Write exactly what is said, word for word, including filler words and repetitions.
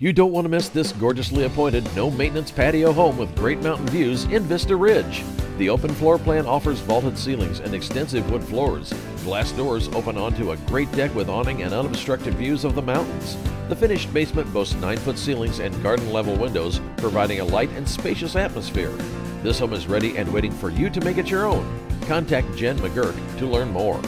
You don't want to miss this gorgeously appointed, no-maintenance patio home with great mountain views in Vista Ridge. The open floor plan offers vaulted ceilings and extensive wood floors. Glass doors open onto a great deck with awning and unobstructed views of the mountains. The finished basement boasts nine-foot ceilings and garden-level windows, providing a light and spacious atmosphere. This home is ready and waiting for you to make it your own. Contact Jen McGuirk to learn more.